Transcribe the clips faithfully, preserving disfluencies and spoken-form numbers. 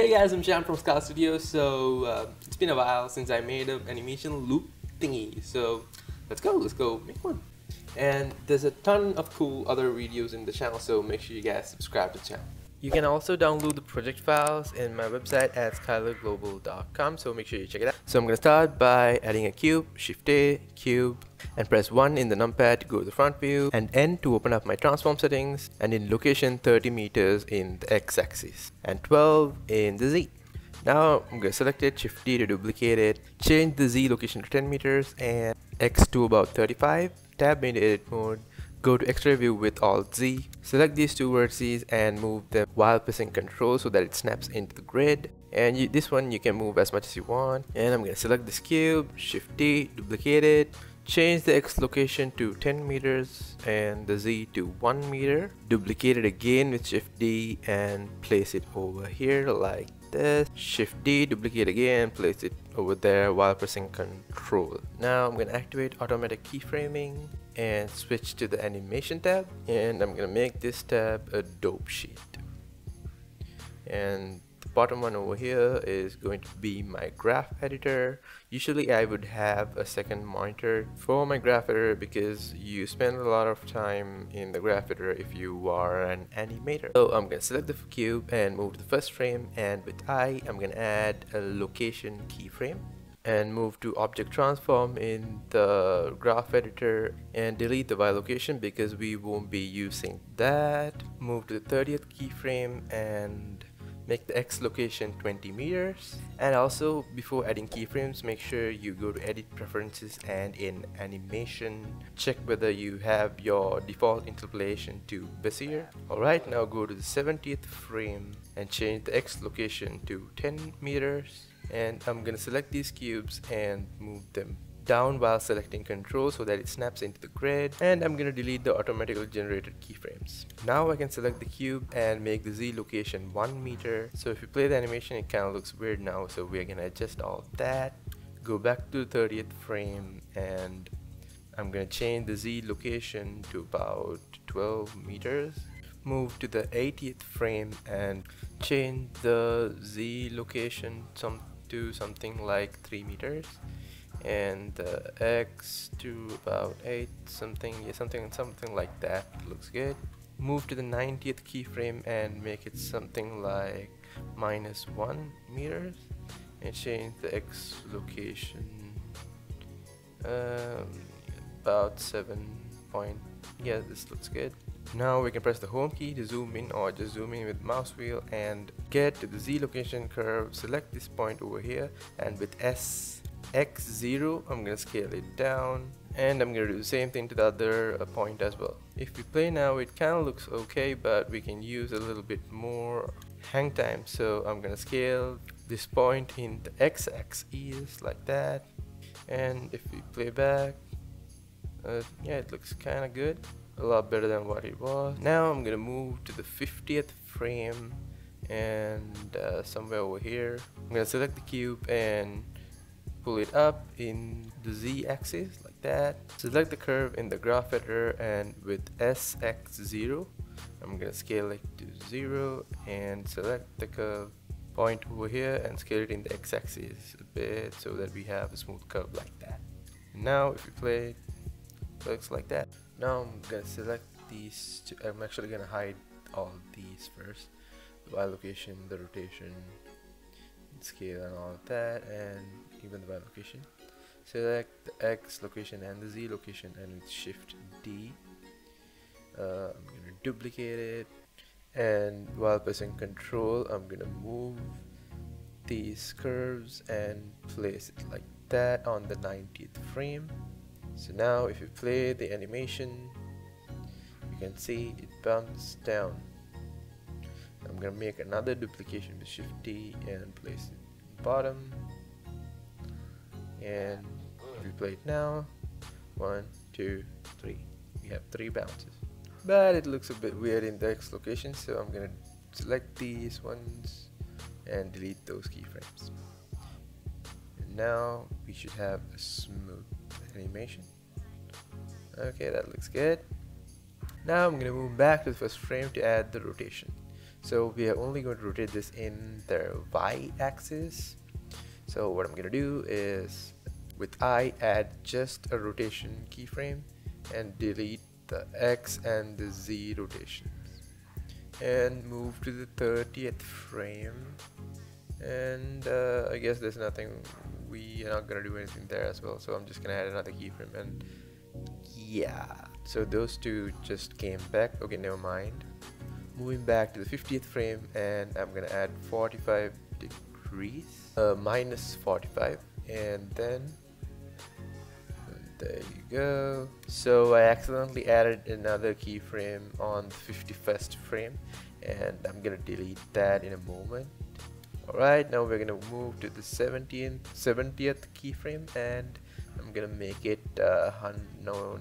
Hey guys, I'm Sean from Skylar Studios. So uh, it's been a while since I made an animation loop thingy. So let's go, let's go make one. And there's a ton of cool other videos in the channel, so make sure you guys subscribe to the channel. You can also download the project files in my website at skylar global dot com, so make sure you check it out. So I'm going to start by adding a cube, Shift-A, cube, and press one in the numpad to go to the front view, and N to open up my transform settings, and in location thirty meters in the X-axis, and twelve in the Z. Now I'm going to select it, Shift-D to duplicate it, change the Z location to ten meters, and X to about thirty-five, tab into edit mode. Go to X-ray view with Alt-Z, select these two vertices and move them while pressing Control so that it snaps into the grid. And you, this one you can move as much as you want. And I'm going to select this cube, Shift-D, duplicate it, change the X location to ten meters and the Z to one meter. Duplicate it again with Shift-D and place it over here like this. Shift-D, duplicate again, place it over there while pressing Control. Now I'm going to activate automatic keyframing and switch to the animation tab, and I'm gonna make this tab a dope sheet, and the bottom one over here is going to be my graph editor. Usually I would have a second monitor for my graph editor because you spend a lot of time in the graph editor if you are an animator. So I'm gonna select the cube and move to the first frame, and with I I'm gonna add a location keyframe and move to object transform in the graph editor and delete the Y location because we won't be using that. Move to the thirtieth keyframe and make the X location twenty meters. And also, before adding keyframes, make sure you go to edit preferences and in animation, check whether you have your default interpolation to Bezier. Alright, now go to the seventieth frame and change the X location to ten meters. And I'm gonna select these cubes and move them down while selecting Control so that it snaps into the grid, and I'm gonna delete the automatically generated keyframes. Now I can select the cube and make the Z location one meter. So if you play the animation, it kind of looks weird now, so we're gonna adjust all that. Go back to the thirtieth frame and I'm gonna change the Z location to about twelve meters. Move to the eightieth frame and change the Z location some to something like three meters and the X to about eight, something yeah, something something like that. Looks good. Move to the ninetieth keyframe and make it something like minus one meters and change the X location um, about seven point yeah this looks good. Now we can press the home key to zoom in or just zoom in with mouse wheel and get to the Z location curve. Select this point over here and with S X zero I'm gonna scale it down, and I'm gonna do the same thing to the other uh, point as well. If we play now, it kind of looks okay, but we can use a little bit more hang time, so I'm gonna scale this point in the X axis like that, and if we play back uh, yeah, it looks kind of good, a lot better than what it was. Now I'm gonna move to the fiftieth frame and uh, somewhere over here I'm gonna select the cube and pull it up in the Z axis like that. Select the curve in the graph editor and with S X zero I'm gonna scale it to zero and select the curve point over here and scale it in the X axis a bit so that we have a smooth curve like that. Now if you play, it looks like that. Now I'm gonna select these two. I'm actually gonna hide all these first, the Y location, the rotation, scale and all of that, and even the Y location. Select the X location and the Z location, and with Shift D uh, I'm gonna duplicate it, and while pressing Control I'm gonna move these curves and place it like that on the ninetieth frame. So now if you play the animation, you can see it bumps down. I'm gonna make another duplication with Shift D and place it at the bottom, and if you play it now, one, two, three, we have three bounces, but it looks a bit weird in the X location, so I'm gonna select these ones and delete those keyframes, and now we should have a smooth animation. Okay, that looks good. Now I'm gonna move back to the first frame to add the rotation. So we are only going to rotate this in the Y axis. So what I'm going to do is with I add just a rotation keyframe and delete the X and the Z rotations, and move to the thirtieth frame. And uh, I guess there's nothing, we are not going to do anything there as well, so I'm just going to add another keyframe. And yeah, so those two just came back. Okay, never mind. Moving back to the fiftieth frame, and I'm going to add forty-five degrees, uh, minus forty-five, and then there you go. So I accidentally added another keyframe on the fifty-first frame, and I'm going to delete that in a moment. Alright, now we're going to move to the seventieth keyframe, and I'm going to make it uh, one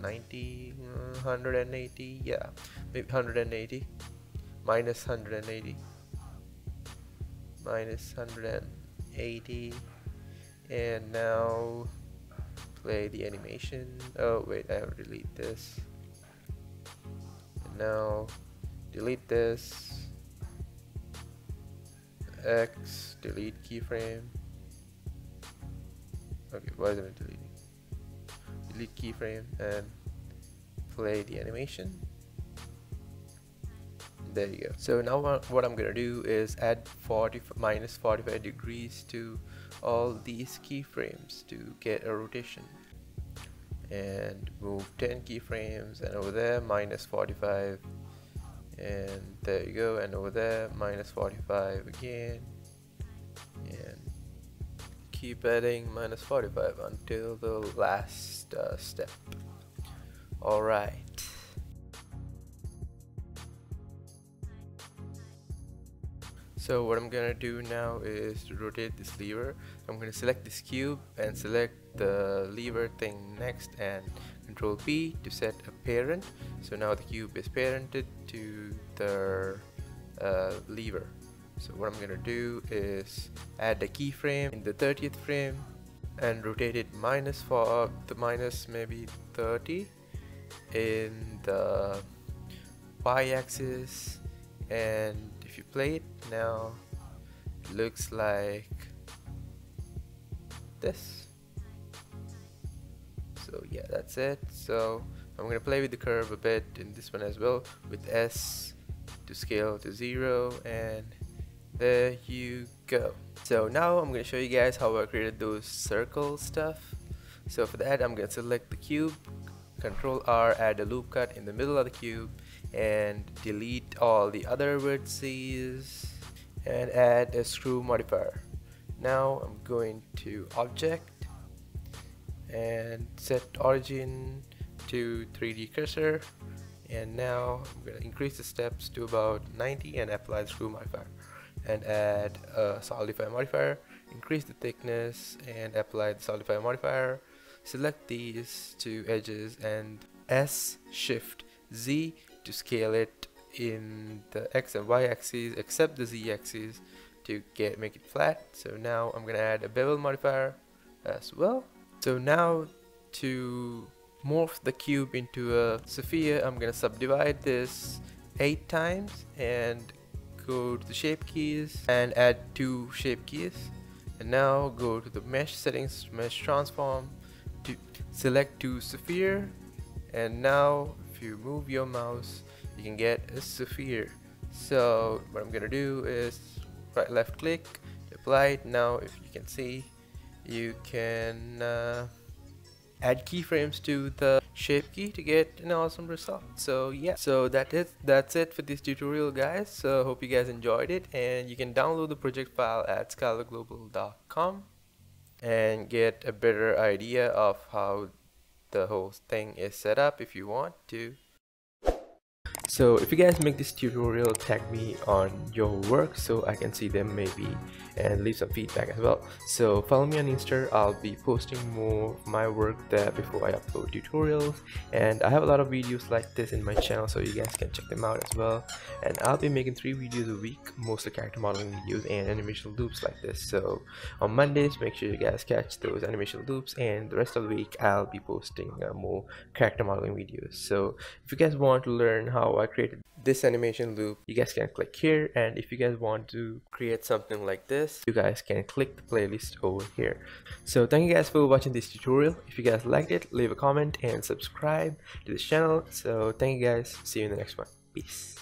ninety, one eighty, yeah, maybe one eighty, minus one eighty, minus one eighty, and now play the animation. Oh wait, I have to delete this, and now delete this, X, delete keyframe. Okay, why isn't it deleting? Delete keyframe and play the animation. There you go. So now what I'm gonna do is add forty minus forty-five degrees to all these keyframes to get a rotation, and move ten keyframes, and over there minus forty-five, and there you go, and over there minus forty-five again, and keep adding minus forty-five until the last uh, step. Alright, so what I'm gonna do now is to rotate this lever. I'm gonna select this cube and select the lever thing next, and Control P to set a parent. So now the cube is parented to the uh, lever. So what I'm gonna do is add a keyframe in the thirtieth frame and rotate it minus for uh, the minus maybe thirty in the Y-axis, and if you play it now, it looks like this. So yeah, that's it. So I'm going to play with the curve a bit in this one as well, with S to scale to zero, and there you go. So now I'm going to show you guys how I created those circle stuff. So for that, I'm going to select the cube, Control R, add a loop cut in the middle of the cube, and delete all the other vertices, and add a screw modifier. Now I'm going to Object and set origin to three D cursor, and now I'm going to increase the steps to about ninety and apply the screw modifier, and add a solidify modifier, increase the thickness and apply the solidify modifier, select these two edges and S shift Z to scale it in the X and Y axes except the Z axis to get make it flat. So now I'm going to add a bevel modifier as well. So now to morph the cube into a sphere, I'm going to subdivide this eight times and go to the shape keys and add two shape keys, and now go to the mesh settings, mesh transform, to select to sphere, and now if you move your mouse you can get a sphere. So what I'm going to do is right left click to apply it. Now if you can see, you can uh, add keyframes to the shape key to get an awesome result. So yeah, so that is that's it for this tutorial, guys. So hope you guys enjoyed it, and you can download the project file at skylar global dot com and get a better idea of how the whole thing is set up if you want to. So if you guys make this tutorial, tag me on your work so I can see them maybe, and leave some feedback as well. So follow me on Insta, I'll be posting more of my work there before I upload tutorials, and I have a lot of videos like this in my channel, so you guys can check them out as well. And I'll be making three videos a week, mostly character modeling videos and animation loops like this. So on Mondays, make sure you guys catch those animation loops, and the rest of the week I'll be posting uh, more character modeling videos. So if you guys want to learn how how I created this animation loop. You guys can click here, and if you guys want to create something like this, you guys can click the playlist over here. So thank you guys for watching this tutorial. If you guys liked it, leave a comment and subscribe to this channel. So thank you guys, see you in the next one. Peace.